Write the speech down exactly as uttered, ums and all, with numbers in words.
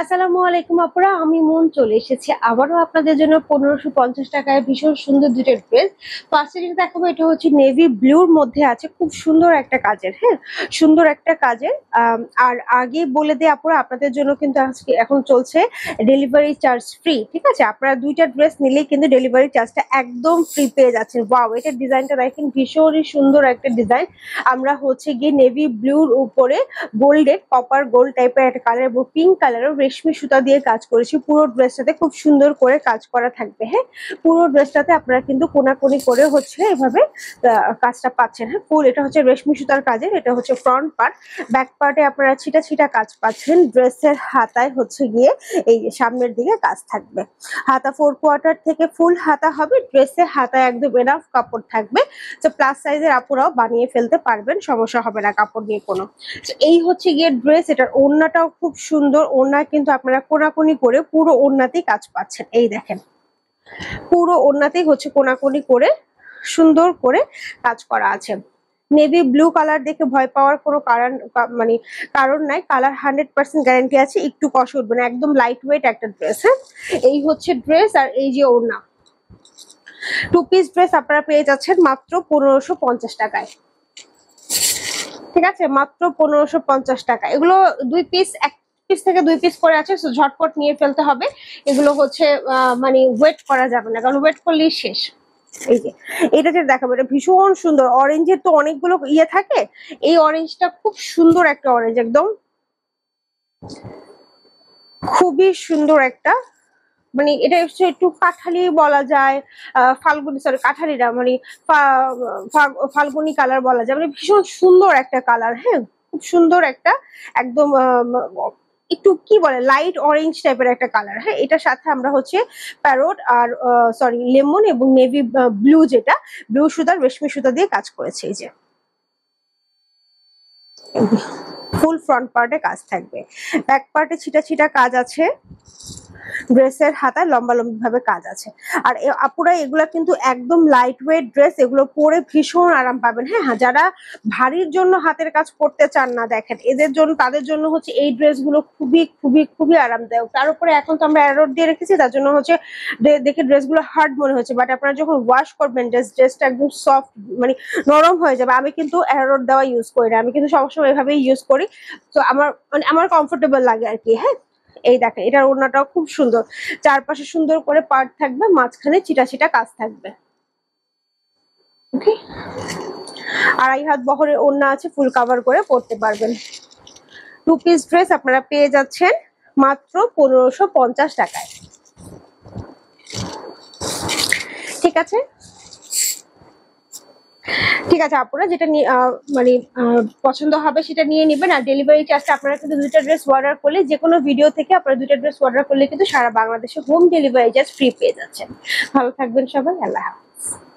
আসসালামু আলাইকুম আপুরা, আমি মন চলে এসেছি আবারও আপনাদের জন্য পনেরোশো পঞ্চাশ টাকায় ভীষণ সুন্দর দুটো ড্রেস। ফার্স্টে যেটা দেখাবো এটা হচ্ছে নেভি ব্লুর মধ্যে আছে, খুব সুন্দর একটা কাজের, হ্যাঁ সুন্দর একটা কাজের। আর আগে বলে দেয় আপুরা, আপনাদের জন্য কিন্তু আজকে এখন চলছে ডেলিভারি চার্জ ফ্রি, ঠিক আছে? আপনারা দুইটা ড্রেস নিলেই কিন্তু ডেলিভারি চার্জটা একদম ফ্রি পেয়ে যাচ্ছেন। ওয়াও, এটার ডিজাইনটা দেখেন, ভীষণই সুন্দর একটা ডিজাইন। আমরা হচ্ছে গিয়ে নেভি ব্লুর উপরে গোল্ডের কপার গোল্ড টাইপের একটা কালার এবং পিঙ্ক কালারের রেশমি সুতা দিয়ে কাজ করেছি। পুরো ড্রেসটাতে খুব সুন্দর করে কাজ করা থাকবে, হ্যাঁ পুরো ড্রেসটাতে আপনারা কিন্তু কোনাকুনি করে হচ্ছে এভাবে কাজটা পাচ্ছেন। হ্যাঁ ফুল এটা হচ্ছে রেশমি সুতার কাজের, এটা হচ্ছে ফ্রন্ট পার্ট। ব্যাক পার্টে আপনারা ছিটা ছিটা কাজ পাচ্ছেন। ড্রেসের হাতায় হচ্ছে গিয়ে এই সামনের দিকে কাজ থাকবে। হাতা ফোর কোয়ার্টার থেকে ফুল হাতা হবে। ড্রেসের হাতায় একদম এনাফ কাপড় থাকবে, তো প্লাস সাইজের আপুরাও বানিয়ে ফেলতে পারবেন, সমস্যা হবে না কাপড় নিয়ে কোনো। এই হচ্ছে গিয়ে ড্রেস, এটার ওড়নাটাও খুব সুন্দর। ওড়না কিন্তু আপনারা কোনাকুনি করে পুরো ওড়নাতেই কাজ পাচ্ছেন। এই দেখেন পুরো ওড়নাতেই হচ্ছে কোনাকুনি করে সুন্দর করে কাজ করা আছে। নেভি ব্লু কালার দেখে ভয় পাওয়ার কোনো কারণ মানে কারণ নাই, কালার হান্ড্রেড পার্সেন্ট গ্যারান্টি আছে, একটু কষ্ট উঠবে না, একদম লাইট ওয়েট একটা ড্রেস। হ্যাঁ এই হচ্ছে ড্রেস। আর এই যে ওড়না, টু পিস ড্রেস আপনারা পেয়ে যাচ্ছেন মাত্র পনেরোশো পঞ্চাশ টাকায়, ঠিক আছে? মাত্র পনেরোশো পঞ্চাশ টাকা। এগুলো দুই পিস, এক থেকে দুই পিস করে আছে, ঝটপট নিয়ে ফেলতে হবে। এগুলো হচ্ছে মানে ওয়েট করা যাবে না, কারণ ওয়েট করলেই শেষ। এই যে এটা যেটা দেখাবো, এটা ভীষণ সুন্দর। অরেঞ্জের তো অনেকগুলো ইয়ে থাকে, এই অরেঞ্জটা খুব সুন্দর একটা অরেঞ্জ, একদম খুবই সুন্দর একটা, মানে এটা হচ্ছে একটু কাঁঠালি বলা যায়, ফাল্গুনি সরি কাঁঠালিটা মানে ফাল্গুনি কালার বলা যায়, মানে ভীষণ সুন্দর একটা কালার। হ্যাঁ খুব সুন্দর একটা, একদম একটু কি বলে লাইট অরেঞ্জ টাইপের একটা কালার। হ্যাঁ এটার সাথে আমরা হচ্ছে প্যারট আর সরি লেমন এবং নেভি ব্লু, যেটা ব্লু সুতার রেশমি সুতা দিয়ে কাজ করেছে। এই যে ফুল ফ্রন্ট পার্টে কাজ থাকবে, ব্যাক পার্টে ছিটা ছিটা কাজ আছে, ড্রেসের হাতায় লম্বা লম্বি ভাবে কাজ আছে। আর আপুরা এগুলা কিন্তু একদম লাইট ওয়েট ড্রেস, এগুলো পরে ভীষণ আরাম পাবেন। হ্যাঁ যারা ভারীর জন্য হাতের কাজ করতে চান না, দেখেন এদের জন্য তাদের জন্য হচ্ছে এই ড্রেসগুলো খুবই খুবই খুবই আরামদায়ক। তার উপরে এখন তো আমরা অ্যারোড দিয়ে রেখেছি, তার জন্য হচ্ছে দেখে ড্রেসগুলো হার্ড মনে হচ্ছে, বাট আপনারা যখন ওয়াশ করবেন ড্রেস ড্রেসটা একদম সফট মানে নরম হয়ে যাবে। আমি কিন্তু অ্যারোড দেওয়া ইউজ করি না, আমি কিন্তু সবসময় এভাবেই ইউজ করি, তো আমার মানে আমার কমফোর্টেবল লাগে আর কি। হ্যাঁ এই দেখেন এটার ওড়নাটাও খুব সুন্দর, চারপাশে সুন্দর করে পার্ট থাকবে, মাঝখানে ছিটা ছিটা কাজ থাকবে। ওকে আড়াই হাত বহরের ওড়না আছে, ফুল কভার করে পরতে পারবেন। টু পিস ড্রেস আপনারা পেয়ে যাচ্ছেন মাত্র পনেরোশো পঞ্চাশ টাকায়, ঠিক আছে? ঠিক আছে আপনারা যেটা মানে পছন্দ হবে সেটা নিয়ে নেবেন। আর ডেলিভারি চার্জটা আপনারা কিন্তু দুইটা ড্রেস অর্ডার করলে, যে কোনো ভিডিও থেকে আপনারা দুইটা ড্রেস অর্ডার করলে কিন্তু সারা বাংলাদেশে হোম ডেলিভারি চার্জ ফ্রি পেয়ে যাচ্ছেন। ভালো থাকবেন সবাই, আল্লাহ হাফেজ।